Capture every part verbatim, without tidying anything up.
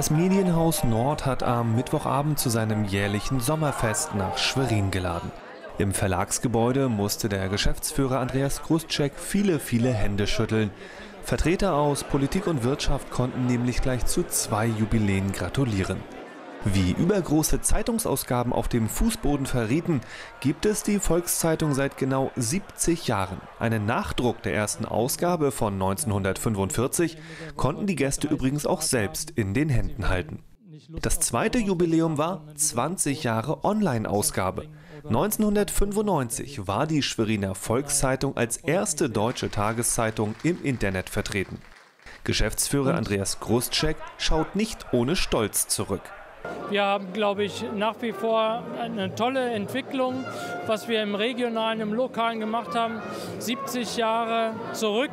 Das Medienhaus Nord hat am Mittwochabend zu seinem jährlichen Sommerfest nach Schwerin geladen. Im Verlagsgebäude musste der Geschäftsführer Andreas Groszczyk viele, viele Hände schütteln. Vertreter aus Politik und Wirtschaft konnten nämlich gleich zu zwei Jubiläen gratulieren. Wie übergroße Zeitungsausgaben auf dem Fußboden verrieten, gibt es die Volkszeitung seit genau siebzig Jahren. Einen Nachdruck der ersten Ausgabe von neunzehnhundertfünfundvierzig konnten die Gäste übrigens auch selbst in den Händen halten. Das zweite Jubiläum war zwanzig Jahre Online-Ausgabe. neunzehnhundertfünfundneunzig war die Schweriner Volkszeitung als erste deutsche Tageszeitung im Internet vertreten. Geschäftsführer Andreas Groszczyk schaut nicht ohne Stolz zurück. Wir haben, glaube ich, nach wie vor eine tolle Entwicklung, was wir im Regionalen, im Lokalen gemacht haben. siebzig Jahre zurück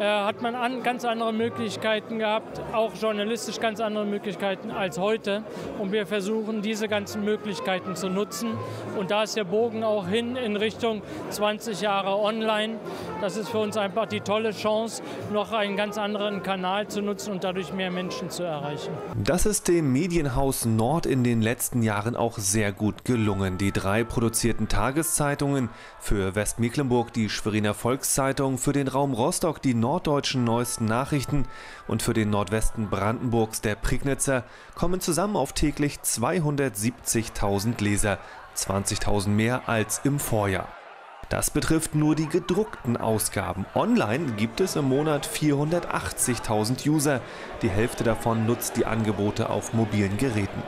äh, hat man an, ganz andere Möglichkeiten gehabt, auch journalistisch ganz andere Möglichkeiten als heute. Und wir versuchen, diese ganzen Möglichkeiten zu nutzen. Und da ist der Bogen auch hin in Richtung zwanzig Jahre online. Das ist für uns einfach die tolle Chance, noch einen ganz anderen Kanal zu nutzen und dadurch mehr Menschen zu erreichen. Das ist dem Medienhaus Nord in den letzten Jahren auch sehr gut gelungen. Die drei produzierten Tageszeitungen, für Westmecklenburg die Schweriner Volkszeitung, für den Raum Rostock die Norddeutschen neuesten Nachrichten und für den Nordwesten Brandenburgs der Prignitzer, kommen zusammen auf täglich zweihundertsiebzigtausend Leser, zwanzigtausend mehr als im Vorjahr. Das betrifft nur die gedruckten Ausgaben. Online gibt es im Monat vierhundertachtzigtausend User. Die Hälfte davon nutzt die Angebote auf mobilen Geräten.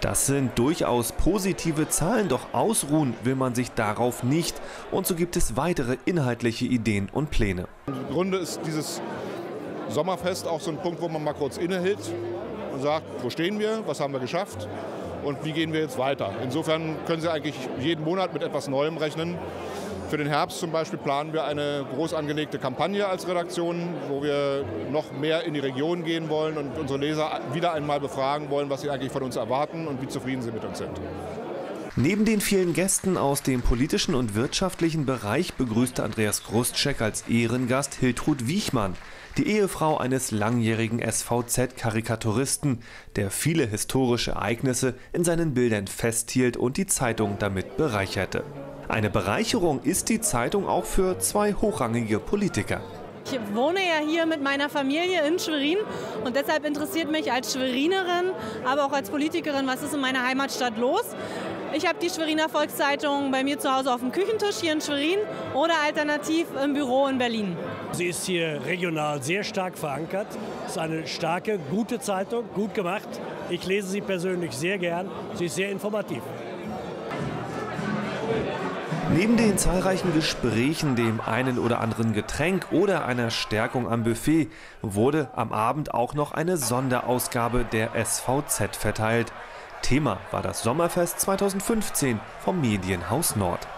Das sind durchaus positive Zahlen, doch ausruhen will man sich darauf nicht. Und so gibt es weitere inhaltliche Ideen und Pläne. Im Grunde ist dieses Sommerfest auch so ein Punkt, wo man mal kurz innehält und sagt, wo stehen wir, was haben wir geschafft und wie gehen wir jetzt weiter. Insofern können Sie eigentlich jeden Monat mit etwas Neuem rechnen. Für den Herbst zum Beispiel planen wir eine groß angelegte Kampagne als Redaktion, wo wir noch mehr in die Region gehen wollen und unsere Leser wieder einmal befragen wollen, was sie eigentlich von uns erwarten und wie zufrieden sie mit uns sind. Neben den vielen Gästen aus dem politischen und wirtschaftlichen Bereich begrüßte Andreas Groszczyk als Ehrengast Hiltrud Wiechmann, die Ehefrau eines langjährigen S V Z-Karikaturisten, der viele historische Ereignisse in seinen Bildern festhielt und die Zeitung damit bereicherte. Eine Bereicherung ist die Zeitung auch für zwei hochrangige Politiker. Ich wohne ja hier mit meiner Familie in Schwerin und deshalb interessiert mich als Schwerinerin, aber auch als Politikerin, was ist in meiner Heimatstadt los. Ich habe die Schweriner Volkszeitung bei mir zu Hause auf dem Küchentisch hier in Schwerin oder alternativ im Büro in Berlin. Sie ist hier regional sehr stark verankert. Es ist eine starke, gute Zeitung, gut gemacht. Ich lese sie persönlich sehr gern. Sie ist sehr informativ. Neben den zahlreichen Gesprächen, dem einen oder anderen Getränk oder einer Stärkung am Buffet wurde am Abend auch noch eine Sonderausgabe der S V Z verteilt. Thema war das Sommerfest zweitausendfünfzehn vom Medienhaus Nord.